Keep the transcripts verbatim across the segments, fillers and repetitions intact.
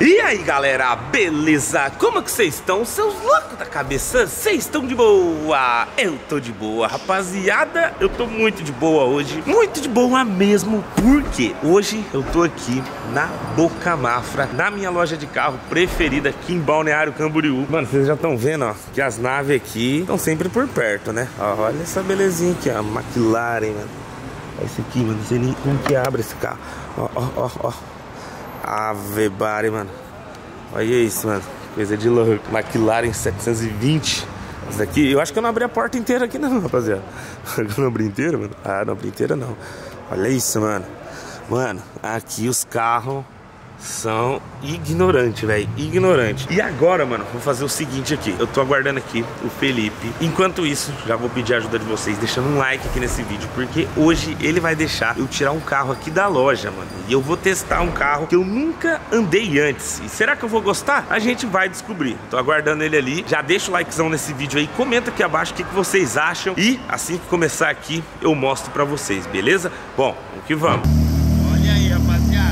E aí galera, beleza? Como que vocês estão? Seus loucos da cabeça, vocês estão de boa? Eu tô de boa, rapaziada, eu tô muito de boa hoje, muito de boa mesmo, porque hoje eu tô aqui na Boca Mafra, na minha loja de carro preferida aqui em Balneário Camboriú. Mano, vocês já estão vendo, ó, que as naves aqui estão sempre por perto, né? Ó, olha essa belezinha aqui, a McLaren, mano. Olha isso aqui, mano, não sei nem como que abre esse carro. Ó, ó, ó, ó. Ave Mari, mano. Olha isso, mano. Coisa de louco. McLaren setecentos e vinte. Essa daqui, eu acho que eu não abri a porta inteira aqui não, rapaziada. Eu não abri inteira, mano? Ah, não abri inteira não. Olha isso, mano. Mano, aqui os carros são ignorantes, velho. Ignorante. E agora, mano, vou fazer o seguinte aqui. Eu tô aguardando aqui o Felipe. Enquanto isso, já vou pedir a ajuda de vocês, deixando um like aqui nesse vídeo, porque hoje ele vai deixar eu tirar um carro aqui da loja, mano. E eu vou testar um carro que eu nunca andei antes. E será que eu vou gostar? A gente vai descobrir. Tô aguardando ele ali. Já deixa o likezão nesse vídeo aí. Comenta aqui abaixo o que, que vocês acham. E assim que começar aqui, eu mostro pra vocês, beleza? Bom, vamos que vamos. Olha aí, rapaziada.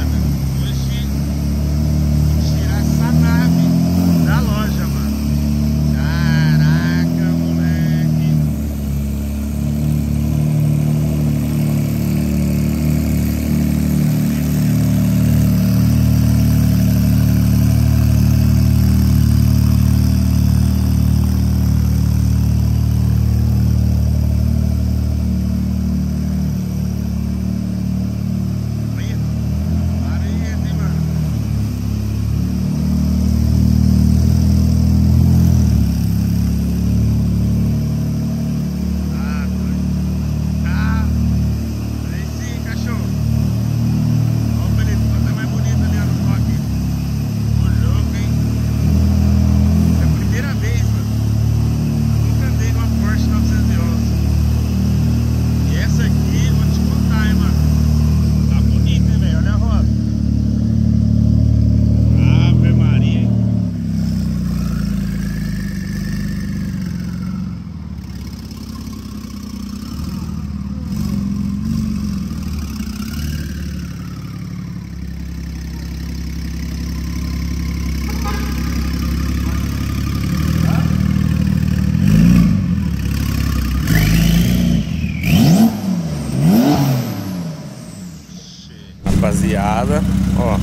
Rapaziada, ó.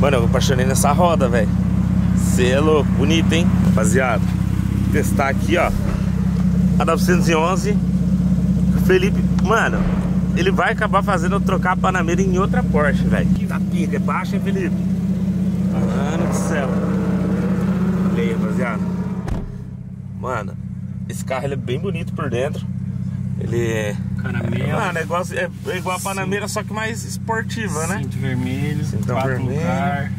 Mano, eu apaixonei nessa roda, velho. Cê é louco, bonito, hein? Rapaziada, vou testar aqui, ó, a novecentos e onze. O Felipe, mano, ele vai acabar fazendo eu trocar a Panamera em outra Porsche, velho. Que da pica, é baixa, hein, Felipe? Mano do céu. Olha aí, rapaziada. Mano, esse carro ele é bem bonito por dentro. Ele é... Panamera. Mano, é igual, é igual a Panamera, só que mais esportiva, cinto, né? Cinto vermelho, cinto vermelho. Lugar.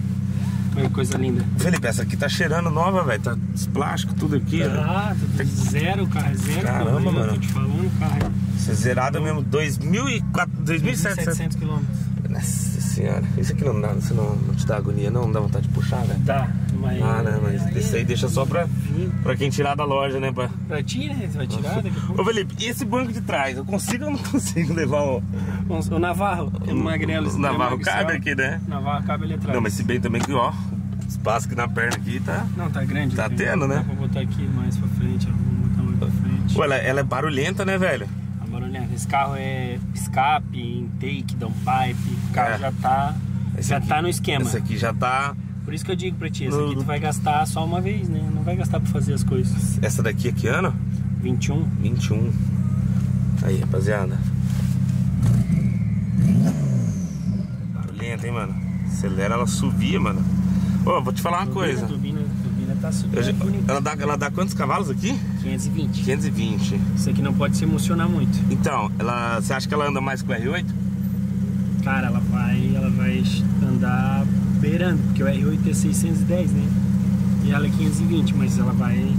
Coisa linda. Felipe, essa aqui tá cheirando nova, velho. Tá os plásticos, tudo aqui. Ah, tá zero, o carro é zero. Caramba, problema, mano. Eu tô te falando, carro. Isso é zerado então, mesmo, dois mil e setecentos quilômetros. Nossa senhora. Isso aqui não dá, você não, não te dá agonia, não? Não dá vontade de puxar, velho? Tá, mas... Ah, né, mas isso aí deixa só pra... Pra quem tirar da loja, né? Pra, pra ti, né? Você vai tirar daqui a pouco. Ô Felipe, e esse banco de trás? Eu consigo ou não consigo levar o... O Navarro, o Magrelo. O Navarro cabe aqui, né? O Navarro cabe ali atrás. Não, mas se bem também que, ó, o espaço aqui na perna aqui tá... Não, tá grande. Tá tendo, né? Vou botar aqui mais pra frente, ó. Vou botar mais pra frente. Pô, ela, ela é barulhenta, né, velho? É barulhenta. Esse carro é escape, intake, downpipe. O carro já tá... Já tá no esquema. Esse aqui já tá... Por isso que eu digo pra ti, essa aqui tu vai gastar só uma vez, né? Não vai gastar pra fazer as coisas. Essa daqui é que ano? vinte e um. vinte e um. Aí, rapaziada. Barulhenta, hein, mano? Acelera, ela subia, mano. Ô, vou te falar uma turbina, coisa. A turbina, turbina tá subindo. Já, ela, dá, ela dá quantos cavalos aqui? quinhentos e vinte. quinhentos e vinte. Isso aqui não pode se emocionar muito. Então, ela, você acha que ela anda mais que o R oito? Cara, ela vai, ela vai andar... Porque o R oito é seiscentos e dez, né? E ela é quinhentos e vinte, mas ela vai...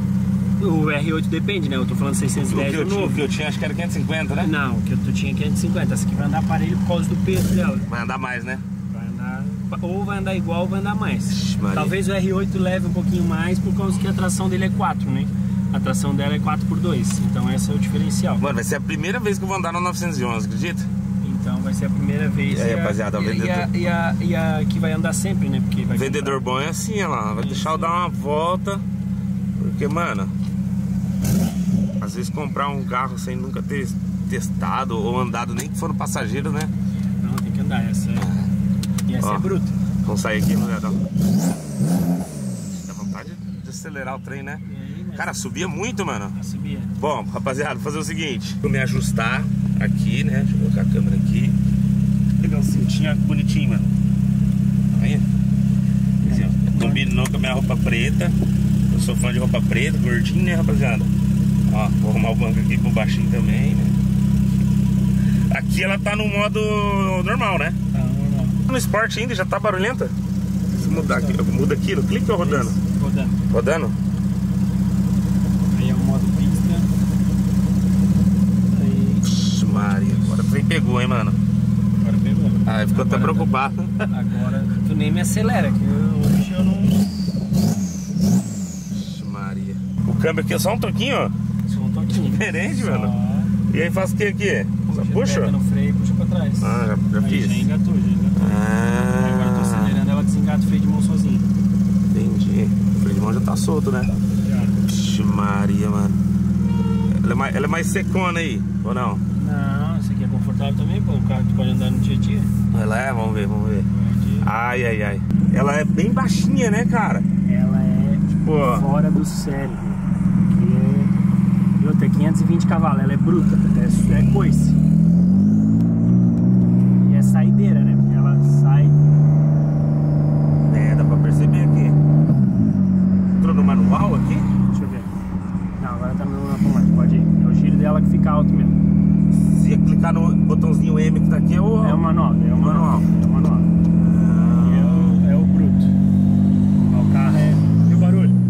O R oito depende, né? Eu tô falando seiscentos e dez é novo. O que eu tinha acho que era quinhentos e cinquenta, né? Não, o que eu tinha é quinhentos e cinquenta. Essa aqui vai andar parelho por causa do peso dela. Vai andar mais, né? Vai andar... Ou vai andar igual ou vai andar mais. Ixi, talvez o R oito leve um pouquinho mais por causa que a tração dele é quatro, né? A tração dela é quatro por dois, então esse é o diferencial. Mano, vai ser a primeira vez que eu vou andar no novecentos e onze, acredita? Então vai ser a primeira vez. E aí, rapaziada, vendedor. E a, e a que vai andar sempre, né? Porque vai vendedor comprar. Bom é assim, olha lá. Vai é deixar assim. Eu dar uma volta. Porque, mano, às vezes comprar um carro sem nunca ter testado ou andado, nem que for no passageiro, né? Não, tem que andar. Essa é. E essa ó, é bruta. Vamos sair aqui, mulherão. Dá vontade de acelerar o trem, né? Aí, mas... Cara, subia muito, mano. Eu subia. Bom, rapaziada, vou fazer o seguinte: vou me ajustar aqui, né? Deixa eu colocar a câmera aqui. Pegar um cintinho bonitinho, mano. Aí. Assim, ó, combinou com a minha roupa preta. Eu sou fã de roupa preta, gordinho, né, rapaziada? Ó, vou arrumar o banco aqui pro baixinho também, né? Aqui ela tá no modo normal, né? Tá normal. No esporte ainda, já tá barulhenta? Preciso mudar aqui. Muda aqui no clique ou rodando? Esse, rodando. Rodando? Aí é o modo pista. Aí... Vixe, Maria, agora tu nem pegou, hein, mano? Agora pegou. Ah, ficou agora até preocupado. Tá... Agora tu nem me acelera, que eu... hoje eu não... O câmbio aqui é só um toquinho, ó. Só um toquinho. Diferente, só... mano. E aí faz o que aqui? Puxa, puxa? Pega no freio e puxa pra trás. Ah, já, já aí fiz. Já engatou, já engatou. Ah. Agora eu tô acelerando, ela desengata o freio de mão sozinha. Entendi. O freio de mão já tá solto, né? Já. Vixe Maria, mano. Ela é, mais, ela é mais secona aí, ou não? Não, isso aqui é confortável também, pô. O carro que tu pode andar no dia a dia. Ela é? Vamos ver, vamos ver. Ai, ai, ai. Ela é bem baixinha, né, cara? Ela é tipo... fora do cérebro. Tem quinhentos e vinte cavalos, ela é bruta, é, é coice. E é saideira, né? Porque ela sai. É, dá pra perceber aqui. Entrou no manual aqui? Deixa eu ver. Não, agora tá no automático, pode ir. É o giro dela que fica alto mesmo. Se clicar no botãozinho M que tá aqui é o. É o manual, é o manual. É o manual. Ah. É, o, é o bruto. O carro é. E o barulho?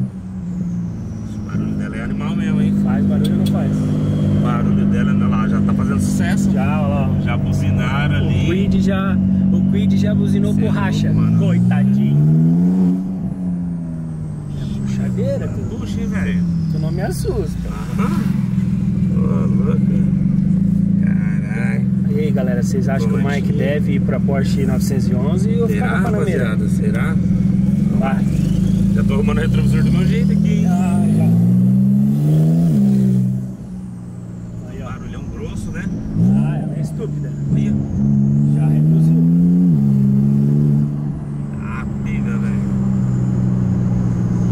Animal mesmo, hein? Faz barulho ou não faz? O barulho dela, olha lá, já tá fazendo sucesso. Já, ó. Já buzinaram o ali. Quid já, o Quid já buzinou borracha. É coitadinho. É puxadeira, tu. Puxa, hein, velho? Tu não me assusta. Ô, louco. Caralho. E aí, galera, vocês acham que o Mike deve ir pra Porsche nove onze ou ficar na Panamera? Será? Vai. Já tô arrumando o retrovisor do meu jeito aqui. Ah, já. Estúpida. Já reduziu. Ah, pega, velho.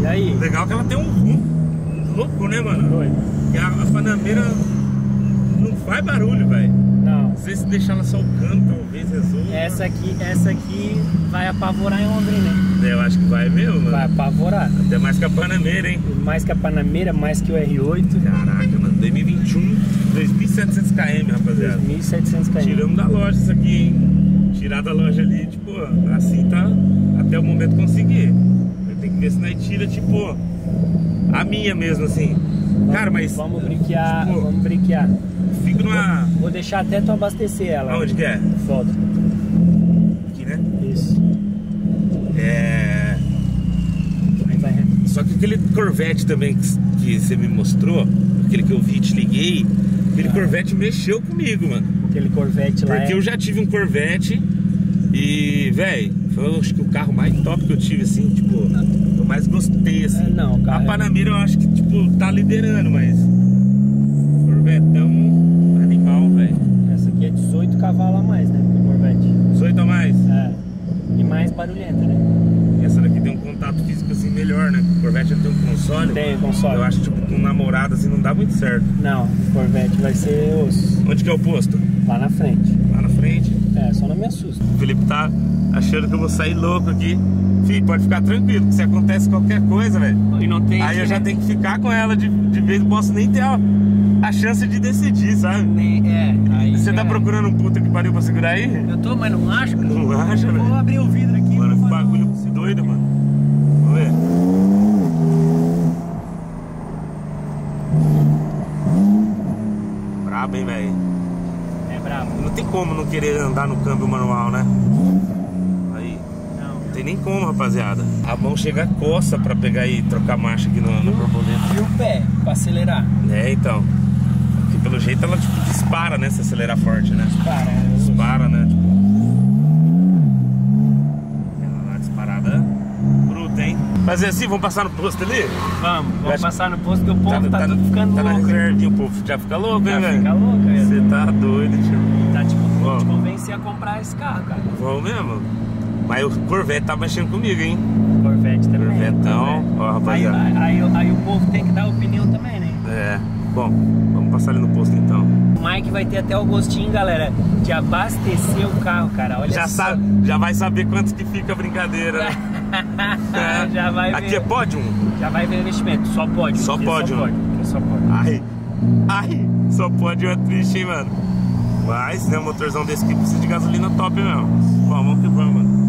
E aí? Legal que ela tem um rumo louco, né, mano? Oi. E a, a Panamera não faz barulho, velho. Não. Não sei se deixar ela só o canto, talvez resolva. Essa aqui, essa aqui vai apavorar em Londrina, né? Eu acho que vai mesmo, mano. Vai apavorar. Até mais que a Panamera, hein? Mais que a Panamera, mais que o R oito. Caraca, mano. dois mil e vinte e um. dois mil e setecentos quilômetros, rapaziada. dois mil e setecentos quilômetros. Tiramos da loja isso aqui, hein? Tirar da loja ali, tipo, assim tá até o momento conseguir. Eu tenho que ver se nós tira, tipo, a minha mesmo, assim. Vamos, cara, mas. Vamos brinquear, tipo, vamos brinquear. Fico numa. Vou, vou deixar até tu abastecer ela. Onde que é? Volta. Aqui, né? Isso. É. Aí vai reto. Só que aquele Corvette também que você me mostrou, aquele que eu vi e te liguei. Aquele ah. Corvette mexeu comigo, mano. Aquele Corvette lá. Porque é... eu já tive um Corvette e, velho, foi acho que o carro mais top que eu tive, assim, tipo, eu mais gostei, assim. É, não, cara, a Panamera eu acho que, tipo, tá liderando, mas. Corvetão animal, velho. Essa aqui é dezoito cavalos a mais, né? O Corvette. dezoito a mais? É. E mais barulhenta, né? Essa daqui tem um contato físico, assim, melhor, né? O Corvette já tem um console. Tem, console. Eu acho, tipo, com um namorado, assim, não dá muito certo. Não, o Corvette vai ser osso. Onde que é o posto? Lá na frente. Lá na frente? É, só não me assusta. O Felipe tá achando que eu vou sair louco aqui. Filho, pode ficar tranquilo, que se acontece qualquer coisa, velho. E não tem... Aí eu já tenho que ficar com ela de, de vez, não posso nem ter a, a chance de decidir, sabe? Nem, é, aí... Você tá procurando um puta que pariu pra segurar aí? Eu tô, mas não acho, cara. Não acha, velho? Vou abrir o vidro aqui. Mano, que bagulho doido, mano. Vamos ver. Brabo, hein, velho? É brabo. Não tem como não querer andar no câmbio manual, né? Não tem nem como, rapaziada. A mão chega a coça pra pegar e trocar marcha aqui no, no borboleta. E o pé, pra acelerar. É, então. Porque pelo jeito ela, tipo, dispara, né? Se acelerar forte, né? Dispara. Zubara, né? Tipo, ela lá disparada. Bruta, hein? Fazer assim, vamos passar no posto ali? Vamos, vamos Mas... passar no posto que o povo tá, tá tudo ficando tá louco. Tá na reservinha, o povo já fica louco, hein, velho? Já fica louco, velho. Você tá doido, tipo. Tá tipo, vou te convencer a comprar esse carro, cara. Vamos mesmo. Mas o Corvette tá mexendo comigo, hein? Corvette também. Corvetão, ó, rapaziada. Aí, aí, aí, aí o povo tem que dar opinião também, né? É. Bom, vamos passar ali no posto então. O Mike vai ter até o gostinho, galera, de abastecer o carro, cara. Olha já só. Sabe, já vai saber quanto que fica a brincadeira. é. Já vai ver. Aqui é pódio? Já vai ver o investimento. Só pódio. Só pódio. Só pódio. Ai, ai, só pódio é triste, hein, mano. Mas, né, um motorzão desse aqui precisa de gasolina top mesmo. Bom, vamos que vamos, mano.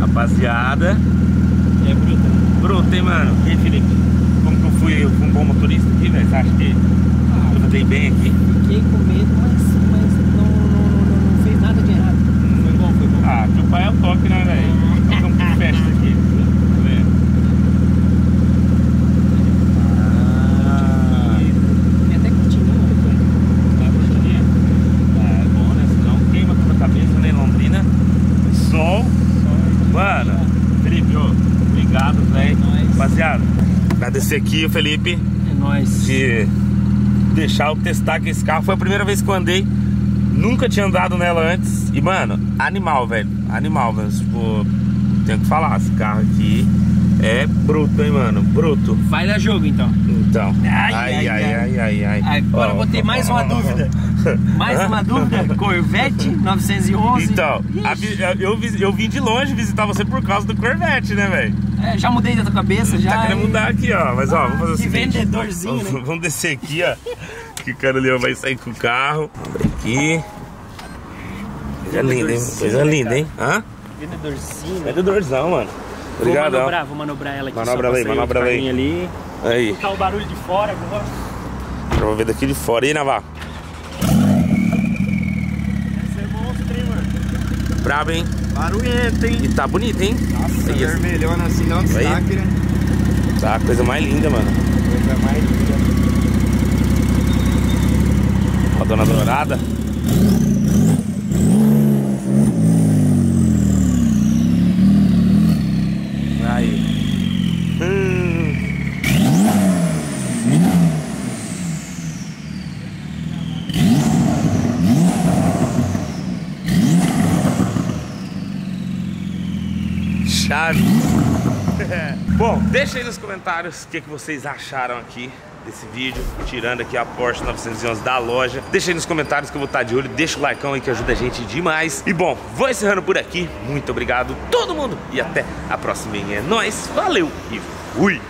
Rapaziada, é bruto. Bruto, hein, mano? E aí, Felipe? Como que eu fui um bom motorista aqui, velho? Você acha que ah, eu andei bem aqui? Fiquei com medo, mas, mas não, não, não, não fez nada de errado. Hum. Foi bom, foi bom. Ah, teu pai é o toque, né, velho? Nós estamos com festa aqui. Agradecer aqui o Felipe. É nóis. De deixar eu testar que esse carro foi a primeira vez que eu andei. Nunca tinha andado nela antes. E mano, animal, velho. Animal, velho. Tipo, tenho que falar, esse carro aqui é bruto, hein, mano? Bruto. Vai dar jogo então. Então. Ai, ai, ai, ai, ai, ai, ai. Agora oh, eu vou ter mais uma oh, dúvida. Mais uma dúvida? Corvette novecentos e onze. Então, a, eu, eu vim de longe visitar você por causa do Corvette, né, velho? É, já mudei da tua cabeça, já. Tá querendo e... mudar aqui, ó. Mas, ó, vamos fazer o seguinte. Vendedorzinho, vamos, né? Vamos descer aqui, ó. Que o cara ali vai sair com o carro. Abre aqui. Coisa linda, hein? Coisa linda, hein? Hã? Vendedorzinho. Vendedorzão, mano. Obrigado. Vou manobrar, vou manobrar ela aqui. Manobra bem, manobra bem. Ali. Aí. Vou botar o barulho de fora agora. Já vou ver daqui de fora. E aí, Navarro? Brabo, hein? Barulhento, hein? E tá bonito, hein? Nossa, é vermelhona assim, não destaque, né? Tá, coisa mais linda, mano. Coisa mais linda. Ó a dona Dourada. Aí. Hum. Bom, deixa aí nos comentários o que, que vocês acharam aqui desse vídeo, tirando aqui a Porsche novecentos e onze da loja. Deixa aí nos comentários que eu vou estar de olho, deixa o likeão aí que ajuda a gente demais. E bom, vou encerrando por aqui. Muito obrigado todo mundo e até a próxima. É nóis, valeu e fui!